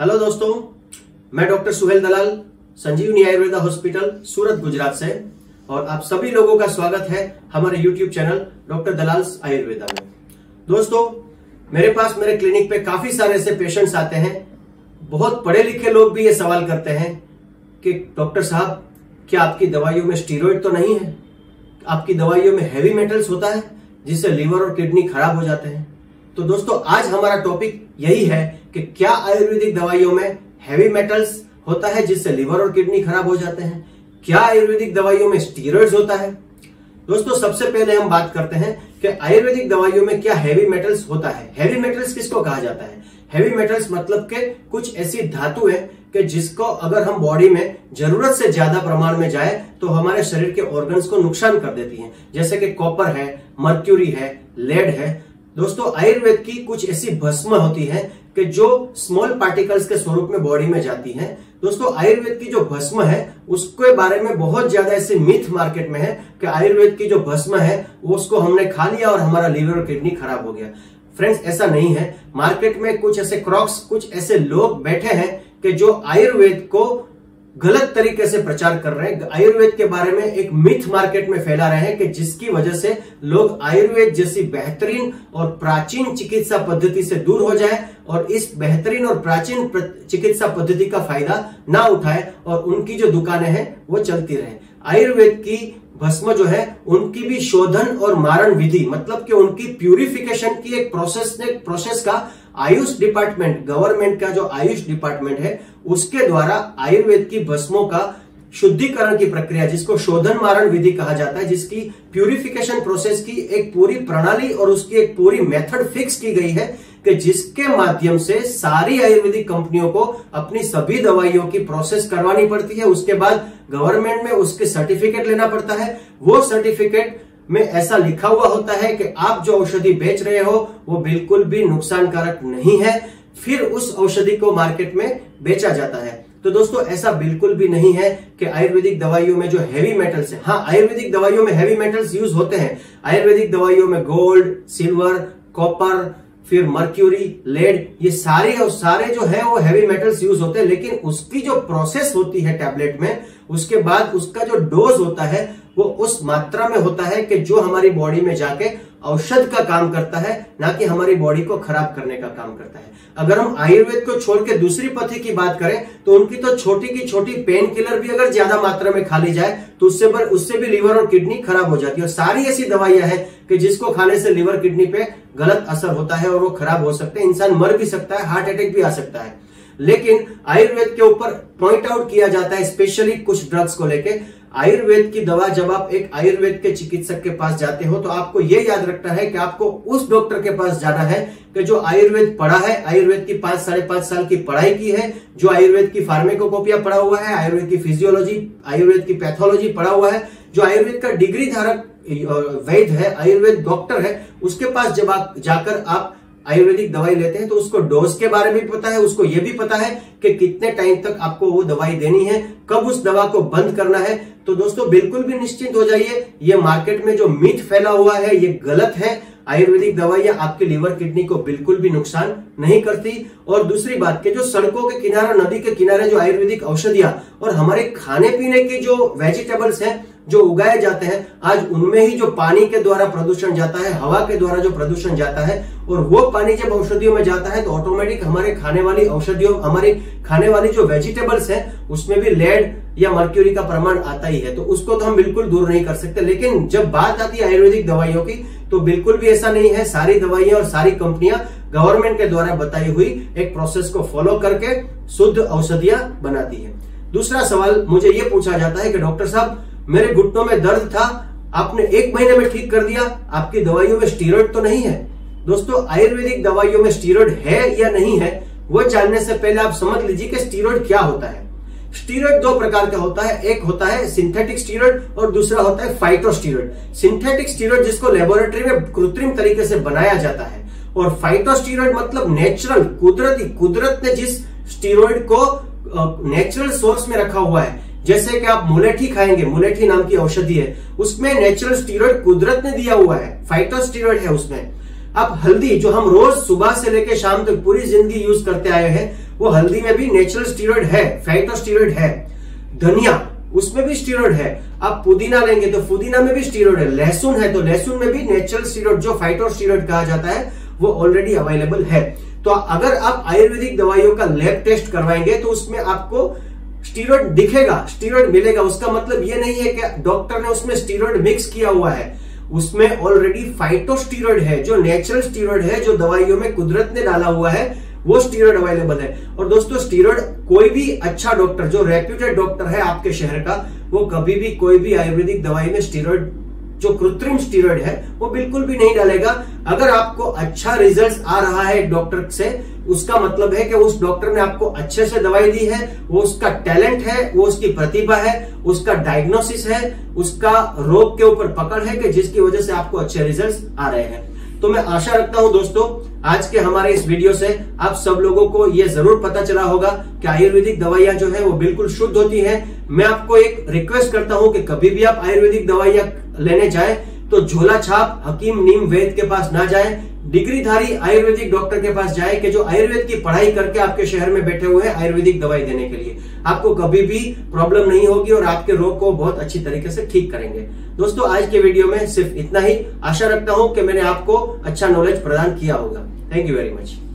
Hello दोस्तों, मैं doctor Suhail Dalal, संजीवनी Ayurveda hospital, Surat, Gujarat से, और आप सभी लोगों का स्वागत है हमारे YouTube channel doctor Dalal Ayurveda में। दोस्तों, मेरे पास मेरे क्लिनिक पे काफी सारे ऐसे पेशेंट्स आते हैं, बहुत पढ़े लिखे लोग भी ये सवाल करते हैं कि डॉक्टर साहब, क्या आपकी दवाइयों में स्टीरोइड तो नहीं है? आपकी दवाइयों में हैवी मेटल्स होता है जिससे लीवर और किडनी खराब हो जाते हैं। तो दोस्तों, आज हमारा टॉपिक यही है कि क्या आयुर्वेदिक दवाइयों में हैवी मेटल्स होता है जिससे लीवर और किडनी खराब हो जाते हैं? क्या आयुर्वेदिक दवाइयों में स्टीरॉइड्स होता है? दोस्तों, सबसे पहले हम बात करते हैं कि आयुर्वेदिक दवाइयों में क्या हैवी मेटल्स होता है। हैवी मेटल्स किसको कहा जाता है? हैवी मेटल्स मतलब के कुछ ऐसी धातु है कि जिसको अगर हम बॉडी में जरूरत से ज्यादा प्रमाण में जाए तो हमारे शरीर के ऑर्गन्स को नुकसान कर देती है, जैसे कि कॉपर है, मर्क्यूरी है, लेड है। दोस्तों, आयुर्वेद की कुछ ऐसी भस्म होती है कि जो स्मॉल पार्टिकल्स के स्वरूप में बॉडी में जाती है। दोस्तों, आयुर्वेद की जो भस्म है उसके बारे में बहुत ज्यादा ऐसे मिथ मार्केट में है कि आयुर्वेद की जो भस्म है उसको हमने खा लिया और हमारा लीवर और किडनी खराब हो गया। फ्रेंड्स, ऐसा नहीं है। मार्केट में कुछ ऐसे क्रॉक्स, कुछ ऐसे लोग बैठे हैं कि जो आयुर्वेद को गलत तरीके से प्रचार कर रहे हैं, आयुर्वेद के बारे में एक मिथ मार्केट में फैला रहे हैं कि जिसकी वजह से लोग आयुर्वेद जैसी बेहतरीन और प्राचीन चिकित्सा पद्धति से दूर हो जाए और इस बेहतरीन और प्राचीन चिकित्सा पद्धति का फायदा ना उठाए और उनकी जो दुकानें हैं वो चलती रहे। आयुर्वेद की भस्म जो है उनकी भी शोधन और मारण विधि, मतलब कि उनकी प्यूरिफिकेशन की एक प्रोसेस का आयुष डिपार्टमेंट, गवर्नमेंट का जो आयुष डिपार्टमेंट है उसके द्वारा आयुर्वेद की भस्मों का शुद्धिकरण की प्रक्रिया, जिसको शोधन मारण विधि कहा जाता है, जिसकी प्यूरिफिकेशन प्रोसेस की एक पूरी प्रणाली और उसकी एक पूरी मेथड फिक्स की गई है कि जिसके माध्यम से सारी आयुर्वेदिक कंपनियों को अपनी सभी दवाइयों की प्रोसेस करवानी पड़ती है। उसके बाद गवर्नमेंट में उसके सर्टिफिकेट लेना पड़ता है। वो सर्टिफिकेट में ऐसा लिखा हुआ होता है कि आप जो औषधि बेच रहे हो वो बिल्कुल भी नुकसानकारक नहीं है। फिर उस औषधि को मार्केट में बेचा जाता है। तो दोस्तों, ऐसा बिल्कुल भी नहीं है कि आयुर्वेदिक दवाइयों में जो हैवी मेटल्स है, हाँ, आयुर्वेदिक दवाइयों में हैवी मेटल्स यूज होते हैं। आयुर्वेदिक दवाइयों में गोल्ड, सिल्वर, कॉपर, फिर मर्क्यूरी, लेड, ये सारे और सारे जो है वो हैवी मेटल्स यूज होते हैं, लेकिन उसकी जो प्रोसेस होती है टैबलेट में, उसके बाद उसका जो डोज होता है वो उस मात्रा में होता है कि जो हमारी बॉडी में जाके औषध का काम करता है, ना कि हमारी बॉडी को खराब करने का काम करता है। अगर हम आयुर्वेद को छोड़ के दूसरी पथी की बात करें तो उनकी तो छोटी की छोटी पेन किलर भी अगर ज्यादा मात्रा में खा ली जाए तो उससे भी लीवर और किडनी खराब हो जाती है। और सारी ऐसी दवाइयां हैं कि जिसको खाने से लीवर किडनी पे गलत असर होता है और वो खराब हो सकते हैं, इंसान मर भी सकता है, हार्ट अटैक भी आ सकता है। लेकिन आयुर्वेद के ऊपर पॉइंट आउट किया जाता है, स्पेशली कुछ ड्रग्स को लेके। आयुर्वेद की दवा जब आप एक आयुर्वेद के चिकित्सक के पास जाते हो तो आपको यह याद रखना है कि आपको उस डॉक्टर के पास जाना है कि जो आयुर्वेद पढ़ा है, आयुर्वेद की 5 साढ़े 5 साल की पढ़ाई की है, जो आयुर्वेद की फार्मेकोपोपिया पढ़ा हुआ है, आयुर्वेद की फिजियोलॉजी, आयुर्वेद की पैथोलॉजी पढ़ा हुआ है, जो आयुर्वेद का डिग्री धारक वैद्य है, आयुर्वेद डॉक्टर है, उसके पास जब आप जाकर आप आयुर्वेदिक दवाई लेते हैं तो उसको डोज के बारे में भी पता है, उसको यह भी पता है कि कितने टाइम तक आपको वो दवाई देनी है, कब उस दवा को बंद करना है। तो दोस्तों, बिल्कुल भी निश्चिंत हो जाइए, ये मार्केट में जो मिथ फैला हुआ है ये गलत है। आयुर्वेदिक दवाइयां आपके लीवर किडनी को बिल्कुल भी नुकसान नहीं करती। और दूसरी बात के जो सड़कों के किनारे, नदी के किनारे जो आयुर्वेदिक औषधियां और हमारे खाने पीने की जो वेजिटेबल्स हैं जो उगाए जाते हैं, आज उनमें ही जो पानी के द्वारा प्रदूषण जाता है, हवा के द्वारा जो प्रदूषण जाता है, और वो पानी जब औषधियों में जाता है तो ऑटोमेटिक हमारे खाने वाली औषधियों, हमारे खाने वाली जो वेजिटेबल्स हैं उसमें भी लेड या मर्क्यूरी का प्रमाण आता ही है। तो उसको तो हम बिल्कुल दूर नहीं कर सकते। लेकिन जब बात आती है आयुर्वेदिक दवाइयों की तो बिल्कुल भी ऐसा नहीं है। सारी दवाइयां और सारी कंपनियां गवर्नमेंट के द्वारा बताई हुई एक प्रोसेस को फॉलो करके शुद्ध औषधियां बनाती है। दूसरा सवाल मुझे ये पूछा जाता है कि डॉक्टर साहब, मेरे घुटनों में दर्द था, आपने 1 महीने में ठीक कर दिया, आपकी दवाइयों में स्टीरॉइड तो नहीं है? दोस्तों, आयुर्वेदिक दवाइयों में स्टीरॉइड है या नहीं है वो जानने से पहले आप समझ लीजिए कि स्टीरॉइड क्या होता है। स्टीरॉइड 2 प्रकार का होता है, एक होता है सिंथेटिक स्टीरॉइड और दूसरा होता है फाइटोस्टीरॉइड। सिंथेटिक स्टीरॉइड जिसको लेबोरेटरी में कृत्रिम तरीके से बनाया जाता है, और फाइटोस्टीरॉइड मतलब नेचुरल, कुदरती, कुदरत ने जिस स्टीरॉइड को नेचुरल सोर्स में रखा हुआ है, जैसे कि आप मुलेठी खाएंगे, मुलेठी नाम की औषधि है, उसमें नेचुरल स्टीरॉइड कुदरत ने दिया हुआ है, फाइटोस्टीरॉइड है उसमें। अब हल्दी जो हम रोज सुबह से लेकर शाम तक पूरी जिंदगी यूज करते आए हैं, वो हल्दी में भी नेचुरल स्टीरॉयड है, फाइटोस्टीरॉयड है, धनिया उसमें भी स्टीरॉयड है, आप पुदीना लेंगे तो पुदीना में भी स्टीरॉयड है, लहसुन है तो लहसुन में भी नेचुरल स्टीरॉयड जो फाइटोस्टीरॉयड कहा जाता है वो ऑलरेडी अवेलेबल है। तो अगर आप आयुर्वेदिक दवाइयों का लैब टेस्ट करवाएंगे तो उसमें आपको स्टीरॉयड दिखेगा, स्टीरॉयड मिलेगा। उसका मतलब ये नहीं है कि डॉक्टर ने उसमें स्टीरॉयड मिक्स किया हुआ है, उसमें ऑलरेडी फाइटोस्टीरॉयड है जो नेचुरल स्टीरॉयड है जो दवाइयों में कुदरत ने डाला हुआ है, वो स्टीरॉयड अवेलेबल है। और दोस्तों स्टीरॉयड कोई भी अच्छा डॉक्टर जो रेप्यूटेड डॉक्टर है आपके शहर का, वो कभी भी कोई भी आयुर्वेदिक दवाई में स्टीरॉयड जो कृत्रिम स्टीरॉयड है वो बिल्कुल भी नहीं डालेगा। अगर आपको अच्छा रिजल्ट आ रहा है डॉक्टर से, उसका मतलब है कि उस डॉक्टर ने आपको अच्छे से दवाई दी है, वो उसका टैलेंट है, वो उसकी प्रतिभा है, उसका डायग्नोसिस है, उसका रोग के ऊपर पकड़ है कि जिसकी वजह से आपको अच्छे रिजल्ट आ रहे हैं। तो मैं आशा रखता हूं दोस्तों आज के हमारे इस वीडियो से आप सब लोगों को यह जरूर पता चला होगा कि आयुर्वेदिक दवाइयां जो है वो बिल्कुल शुद्ध होती हैं। मैं आपको एक रिक्वेस्ट करता हूं कि कभी भी आप आयुर्वेदिक दवाइयां लेने जाए तो झोला छाप हकीम नीम वैद्य के पास ना जाए, डिग्रीधारी आयुर्वेदिक डॉक्टर के पास जाए कि जो आयुर्वेद की पढ़ाई करके आपके शहर में बैठे हुए हैं आयुर्वेदिक दवाई देने के लिए। आपको कभी भी प्रॉब्लम नहीं होगी और आपके रोग को बहुत अच्छी तरीके से ठीक करेंगे। दोस्तों आज के वीडियो में सिर्फ इतना ही, आशा रखता हूं कि मैंने आपको अच्छा नॉलेज प्रदान किया होगा। Thank you very much.